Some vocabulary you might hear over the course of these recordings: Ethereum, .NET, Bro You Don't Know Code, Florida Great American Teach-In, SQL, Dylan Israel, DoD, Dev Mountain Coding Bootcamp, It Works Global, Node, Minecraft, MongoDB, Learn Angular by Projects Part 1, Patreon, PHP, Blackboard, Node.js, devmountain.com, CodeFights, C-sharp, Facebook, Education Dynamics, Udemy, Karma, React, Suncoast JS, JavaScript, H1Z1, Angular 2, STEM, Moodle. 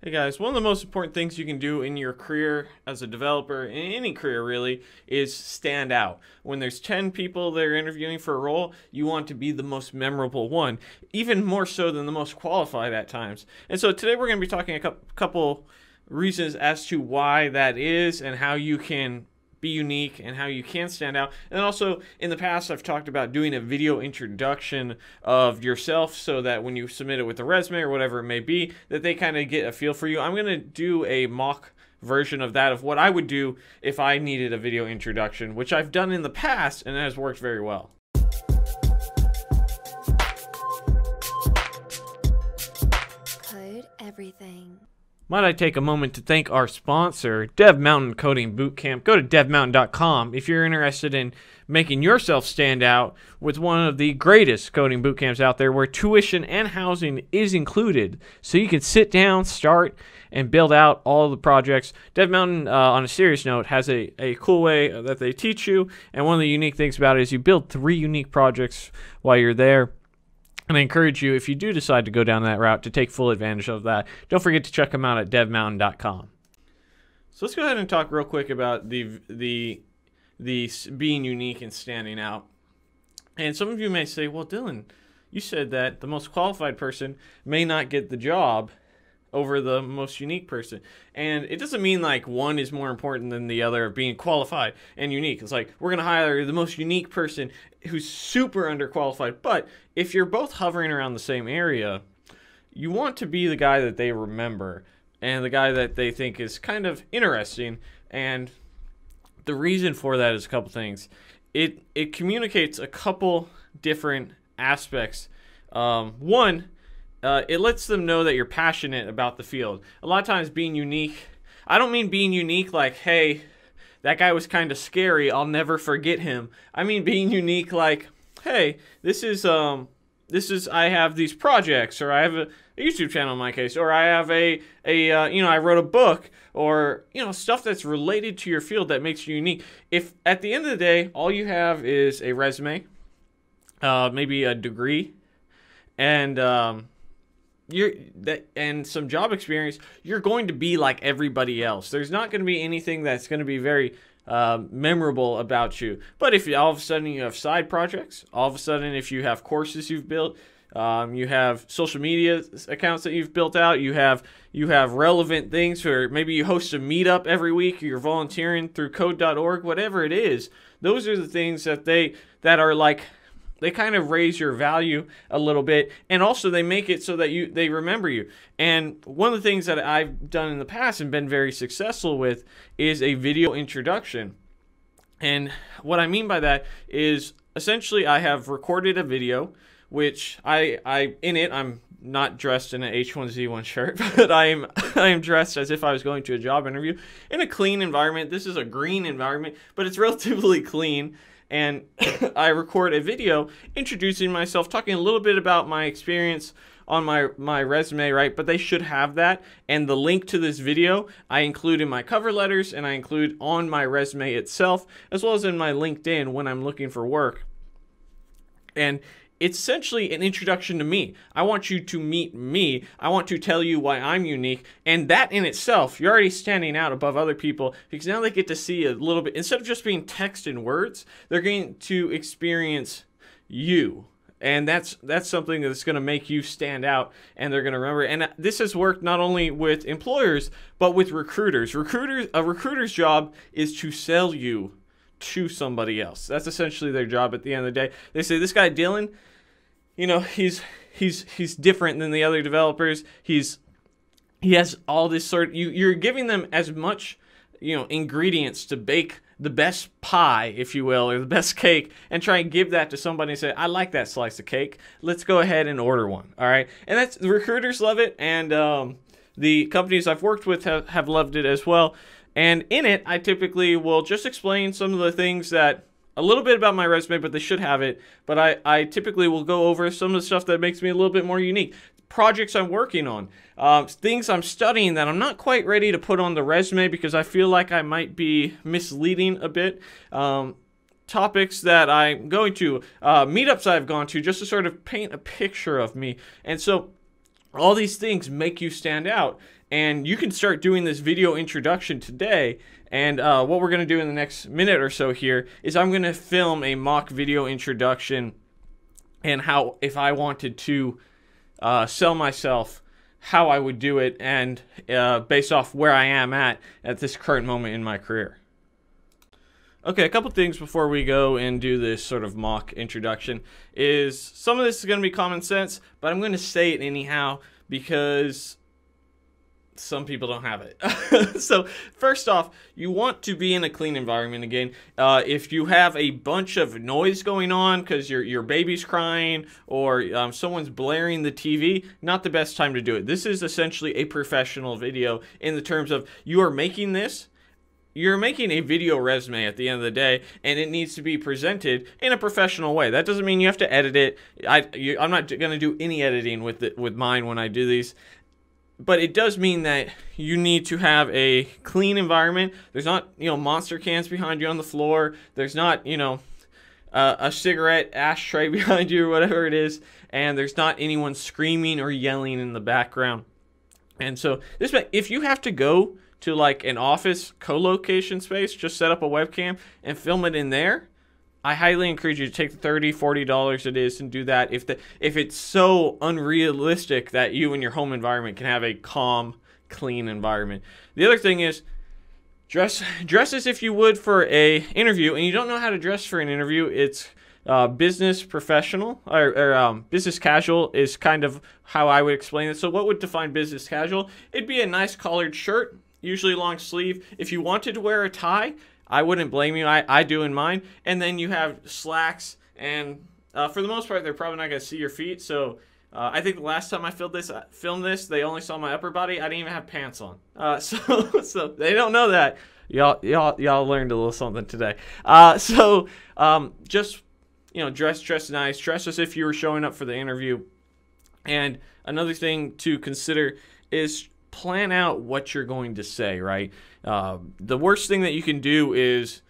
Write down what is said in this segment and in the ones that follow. Hey guys, one of the most important things you can do in your career as a developer, in any career really, is stand out. When there's 10 people that are interviewing for a role, you want to be the most memorable one, even more so than the most qualified at times. And so today we're going to be talking a couple reasons as to why that is and how you can be unique and how you can stand out. And also in the past, I've talked about doing a video introduction of yourself so that when you submit it with a resume or whatever it may be, that they kind of get a feel for you. I'm going to do a mock version of that, of what I would do if I needed a video introduction, which I've done in the past and it has worked very well. Code everything. Might I take a moment to thank our sponsor, Dev Mountain Coding Bootcamp. Go to devmountain.com if you're interested in making yourself stand out with one of the greatest coding bootcamps out there, where tuition and housing is included. So you can sit down, start, and build out all the projects. Dev Mountain, on a serious note, has a cool way that they teach you. And one of the unique things about it is you build 3 unique projects while you're there. And I encourage you, if you do decide to go down that route, to take full advantage of that. Don't forget to check them out at devmountain.com. So let's go ahead and talk real quick about the being unique and standing out. And some of you may say, well, Dylan, you said that the most qualified person may not get the job over the most unique person. And it doesn't mean like one is more important than the other, being qualified and unique. It's like, we're going to hire the most unique person who's super underqualified. But if you're both hovering around the same area, you want to be the guy that they remember and the guy that they think is kind of interesting. And the reason for that is a couple things. It communicates a couple different aspects. One, it lets them know that you're passionate about the field. A lot of times being unique, I don't mean being unique like, hey, that guy was kind of scary, I'll never forget him. I mean being unique like, hey, this is I have these projects, or I have a YouTube channel in my case, or I have I wrote a book, or stuff that's related to your field that makes you unique. If at the end of the day all you have is a resume, maybe a degree, and some job experience, you're going to be like everybody else. There's not going to be anything that's going to be very memorable about you. But if all of a sudden you have side projects, all of a sudden if you have courses you've built, you have social media accounts that you've built out, you have relevant things, or maybe you host a meetup every week, or you're volunteering through code.org, whatever it is, those are the things that are like, they kind of raise your value a little bit, and also they make it so that they remember you. And one of the things that I've done in the past and been very successful with is a video introduction. And what I mean by that is essentially I have recorded a video, which I'm not dressed in an H1Z1 shirt, but I am dressed as if I was going to a job interview in a clean environment. This is a green environment, but it's relatively clean. And I record a video introducing myself, talking a little bit about my experience on my resume, right? But they should have that. And the link to this video I include in my cover letters, and I include on my resume itself, as well as in my LinkedIn when I'm looking for work. And it's essentially an introduction to me. I want you to meet me. I want to tell you why I'm unique. And that in itself, you're already standing out above other people, because now they get to see a little bit. Instead of just being text and words, they're going to experience you. And that's something that's going to make you stand out, and they're going to remember. And this has worked not only with employers, but with recruiters. A recruiter's job is to sell you to somebody else. That's essentially their job at the end of the day. They say, this guy Dylan, he's different than the other developers. He has all this sort of, you're giving them as much, ingredients to bake the best pie, if you will, or the best cake, and try and give that to somebody and say, I like that slice of cake. Let's go ahead and order one. All right. And that's, the recruiters love it. And the companies I've worked with have loved it as well. And in it, I typically will just explain some of the things that, a little bit about my resume, but they should have it. But I typically will go over some of the stuff that makes me a little bit more unique. Projects I'm working on, things I'm studying that I'm not quite ready to put on the resume because I feel like I might be misleading a bit. Topics that I'm going to, meetups I've gone to, just to sort of paint a picture of me. And so All these things make you stand out, and you can start doing this video introduction today. And what we're going to do in the next minute or so here is I'm going to film a mock video introduction and how, if I wanted to sell myself, how I would do it, and based off where I am at this current moment in my career. Okay, a couple things before we go and do this sort of mock introduction is some of this is going to be common sense, but I'm going to say it anyhow because some people don't have it. So first off, you want to be in a clean environment again. If you have a bunch of noise going on because your baby's crying or someone's blaring the TV, not the best time to do it. This is essentially a professional video in the terms of you are making this. You're making a video resume at the end of the day, and it needs to be presented in a professional way. That doesn't mean you have to edit it. I'm not going to do any editing with mine when I do these. But it does mean that you need to have a clean environment. There's not, you know, monster cans behind you on the floor. There's not, you know, a cigarette ashtray behind you or whatever it is. And there's not anyone screaming or yelling in the background. And so this, if you have to go to like an office co-location space, just set up a webcam and film it in there, I highly encourage you to take the $30, $40 it is and do that if it's so unrealistic that you and your home environment can have a calm, clean environment. The other thing is dress as if you would for an interview, and you don't know how to dress for an interview. It's business professional or business casual is kind of how I would explain it. So what would define business casual? It'd be a nice collared shirt, usually long sleeve. If you wanted to wear a tie, I wouldn't blame you. I do in mine. And then you have slacks, and for the most part, they're probably not going to see your feet. So I think the last time I filmed this, they only saw my upper body. I didn't even have pants on. So they don't know that. Y'all learned a little something today. Just, you know, dress nice. Dress as if you were showing up for the interview. And another thing to consider is plan out what you're going to say, right? The worst thing that you can do is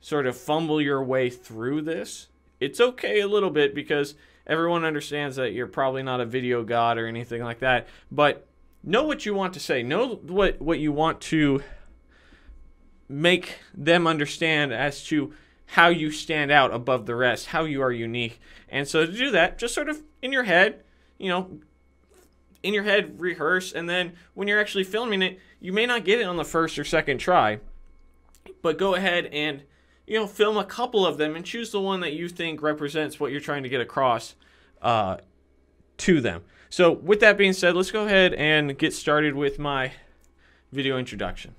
sort of fumble your way through this. It's okay a little bit because everyone understands that you're probably not a video god or anything like that, but know what you want to say. Know what you want to make them understand as to how you stand out above the rest, how you are unique. And so to do that, just sort of in your head, you know, rehearse, and then when you're actually filming it, you may not get it on the first or second try, but go ahead and, you know, film a couple of them and choose the one that you think represents what you're trying to get across to them. So with that being said, let's go ahead and get started with my video introduction.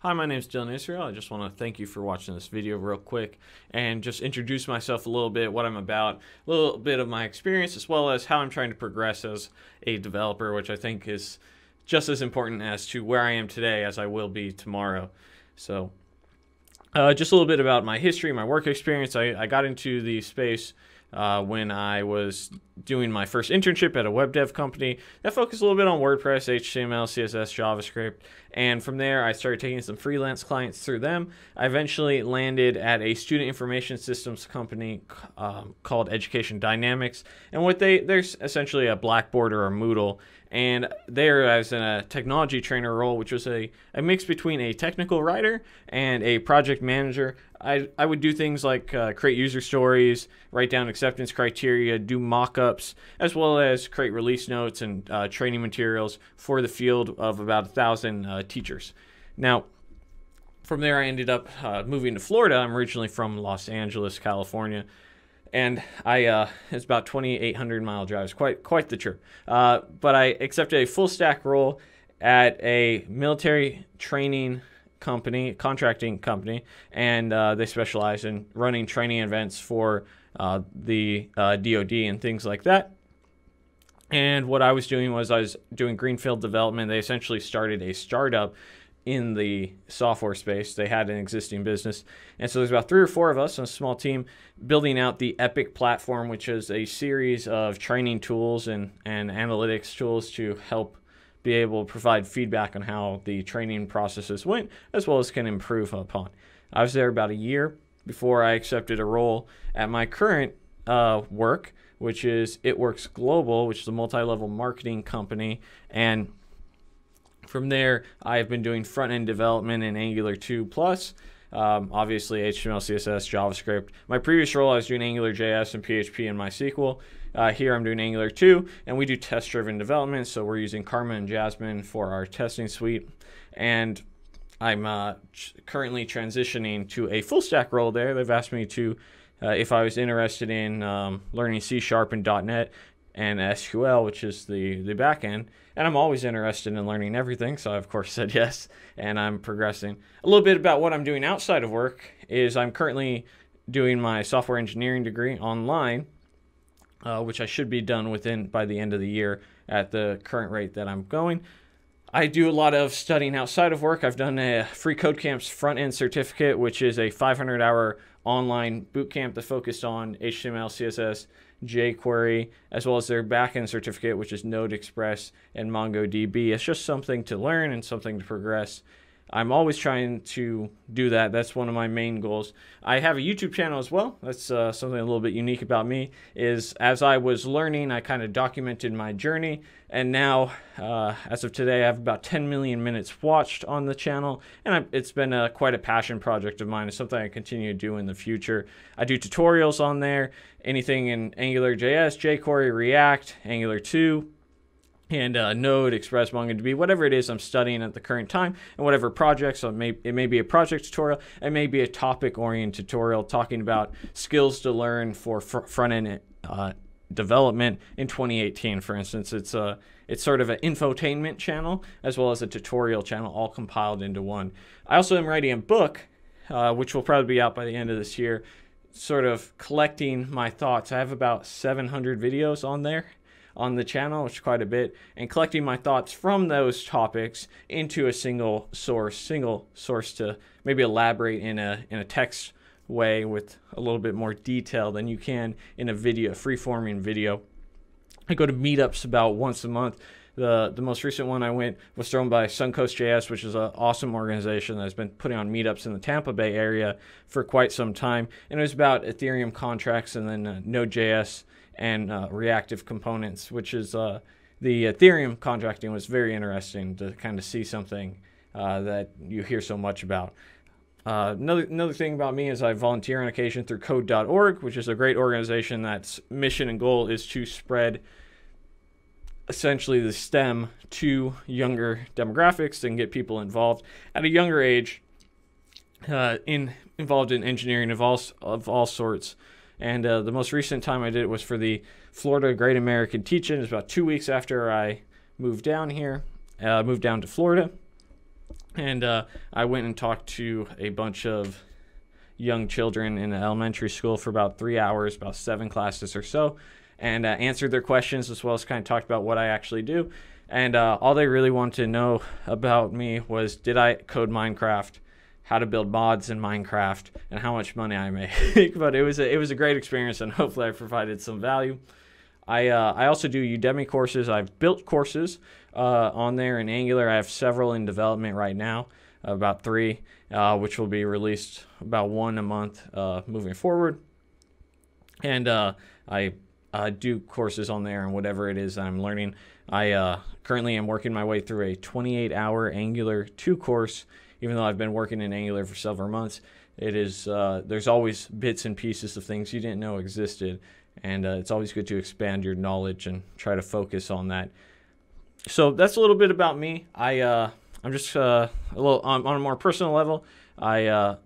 Hi, my name is Dylan Israel. I just want to thank you for watching this video real quick and just introduce myself a little bit, what I'm about, a little bit of my experience, as well as how I'm trying to progress as a developer, which I think is just as important as to where I am today as I will be tomorrow. So just a little bit about my history, my work experience. I got into the space when I was doing my first internship at a web dev company that focused a little bit on WordPress, HTML, CSS, JavaScript. And from there, I started taking some freelance clients through them. I eventually landed at a student information systems company called Education Dynamics. And what they're essentially a Blackboard or a Moodle. And there I was in a technology trainer role, which was a mix between a technical writer and a project manager. I would do things like create user stories, write down acceptance criteria, do mock-ups, as well as create release notes and training materials for the field of about 1,000 teachers. Now, from there I ended up moving to Florida. I'm originally from Los Angeles, California. And it's about 2,800-mile drives, quite the trip. But I accepted a full-stack role at a military training company, contracting company, and they specialize in running training events for the DoD and things like that. And what I was doing was greenfield development. They essentially started a startup in the software space. They had an existing business. And so there's about 3 or 4 of us on a small team building out the Epic platform, which is a series of training tools and analytics tools to help be able to provide feedback on how the training processes went, as well as can improve upon. I was there about a year before I accepted a role at my current work, which is It Works Global, which is a multi-level marketing company. And from there, I've been doing front-end development in Angular 2+, obviously HTML, CSS, JavaScript. My previous role, I was doing AngularJS and PHP and MySQL. Here I'm doing Angular 2, and we do test-driven development, so we're using Karma and Jasmine for our testing suite. And I'm currently transitioning to a full-stack role there. They've asked me to, if I was interested in learning C-sharp and .NET and SQL, which is the back end. And I'm always interested in learning everything, so I, of course, said yes, and I'm progressing. A little bit about what I'm doing outside of work is I'm currently doing my software engineering degree online, which I should be done by the end of the year at the current rate that I'm going. I do a lot of studying outside of work. I've done a free code camp's front-end certificate, which is a 500-hour online bootcamp that focused on HTML, CSS, jQuery, as well as their back-end certificate, which is Node, Express, and MongoDB. It's just something to learn and something to progress. I'm always trying to do that. That's one of my main goals. I have a YouTube channel as well. That's something a little bit unique about me, is as I was learning, I kind of documented my journey. And now, as of today, I have about 10 million minutes watched on the channel. And it's been quite a passion project of mine. It's something I continue to do in the future. I do tutorials on there, anything in AngularJS, jQuery, React, Angular 2, and Node, Express, MongoDB, whatever it is I'm studying at the current time, and whatever project. So it may be a project tutorial, it may be a topic-oriented tutorial talking about skills to learn for front-end development in 2018, for instance. It's sort of an infotainment channel as well as a tutorial channel, all compiled into one. I also am writing a book, which will probably be out by the end of this year, sort of collecting my thoughts. I have about 700 videos on there, on the channel, which is quite a bit, and collecting my thoughts from those topics into a single source to maybe elaborate in a text way with a little bit more detail than you can in a video, free-forming video. I go to meetups about once a month. The most recent one I went was thrown by Suncoast JS, which is an awesome organization that has been putting on meetups in the Tampa Bay area for quite some time. And it was about Ethereum contracts and then Node.js and reactive components, which is the Ethereum contracting was very interesting to kind of see something that you hear so much about. Another thing about me is I volunteer on occasion through code.org, which is a great organization that's mission and goal is to spread essentially the STEM to younger demographics and get people involved at a younger age, involved in engineering of all sorts. And the most recent time I did it was for the Florida Great American Teach-In. It was about 2 weeks after I moved down here, moved down to Florida. And I went and talked to a bunch of young children in elementary school for about 3 hours, about 7 classes or so, and answered their questions as well as kind of talked about what I actually do. And all they really wanted to know about me was, did I code Minecraft? How to build mods in Minecraft, and how much money I make. But it was a great experience, and hopefully I provided some value. I also do Udemy courses. I've built courses on there in Angular. I have several in development right now, about 3, which will be released about 1 a month moving forward. And I do courses on there and whatever it is that I'm learning. I currently am working my way through a 28-hour Angular 2 course. Even though I've been working in Angular for several months, it is there's always bits and pieces of things you didn't know existed, and it's always good to expand your knowledge and try to focus on that. So that's a little bit about me. I'm just a little on a more personal level. I've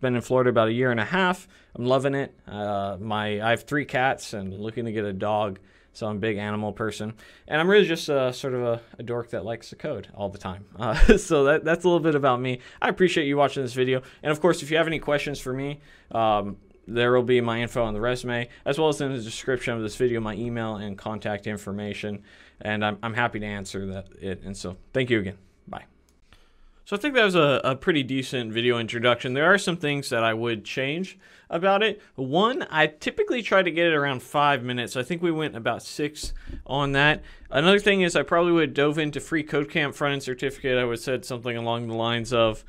been in Florida about 1.5 years. I'm loving it. I have 3 cats and looking to get a dog, so I'm a big animal person. And I'm really just sort of a dork that likes to code all the time. So that's a little bit about me. I appreciate you watching this video. And of course, if you have any questions for me, there will be my info on the resume, as well as in the description of this video, my email and contact information. And I'm happy to answer it. And so thank you again. Bye. So I think that was a pretty decent video introduction. There are some things that I would change about it. One, I typically try to get it around 5 minutes. I think we went about 6 on that. Another thing is I probably would have dove into free code camp front-end certificate. I would have said something along the lines of,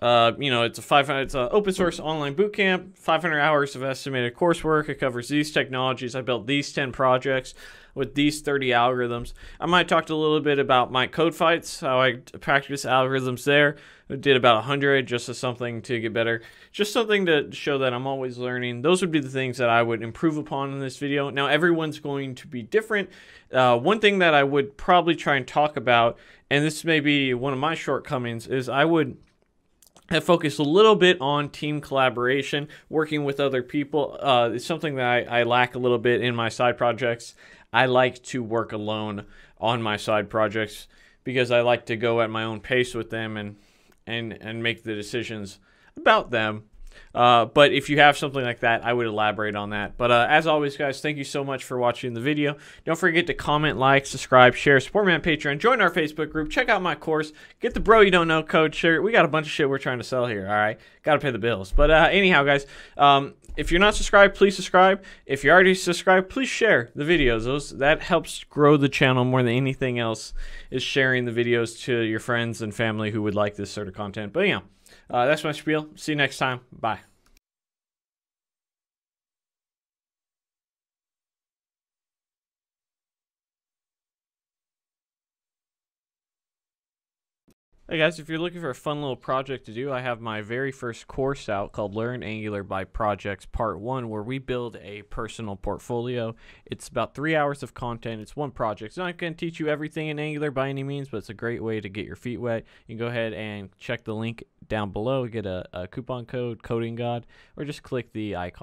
It's a open source online bootcamp, 500 hours of estimated coursework. It covers these technologies. I built these 10 projects with these 30 algorithms. I might talk a little bit about my CodeFights, how I practice algorithms there. I did about 100 just as something to get better. Just something to show that I'm always learning. Those would be the things that I would improve upon in this video. Now, everyone's going to be different. One thing that I would probably try and talk about, and this may be one of my shortcomings, is I would have focused a little bit on team collaboration, working with other people. It's something that I lack a little bit in my side projects. I like to work alone on my side projects because I like to go at my own pace with them and make the decisions about them. But if you have something like that, I would elaborate on that. But as always, guys, thank you so much for watching the video. Don't forget to comment, like, subscribe, share, support me on Patreon, join our Facebook group, check out my course, get the Bro You Don't Know Code shirt. We got a bunch of shit we're trying to sell here, all right? Got to pay the bills. But anyhow, guys, if you're not subscribed, please subscribe. If you're already subscribed, please share the videos. That helps grow the channel more than anything else, is sharing the videos to your friends and family who would like this sort of content. But anyhow. That's my spiel. See you next time. Bye. Hey guys, if you're looking for a fun little project to do, I have my very first course out called Learn Angular by Projects Part 1, where we build a personal portfolio. It's about 3 hours of content. It's one project. It's not going to teach you everything in Angular by any means, but it's a great way to get your feet wet. You can go ahead and check the link down below, get a coupon code, Coding God, or just click the icon.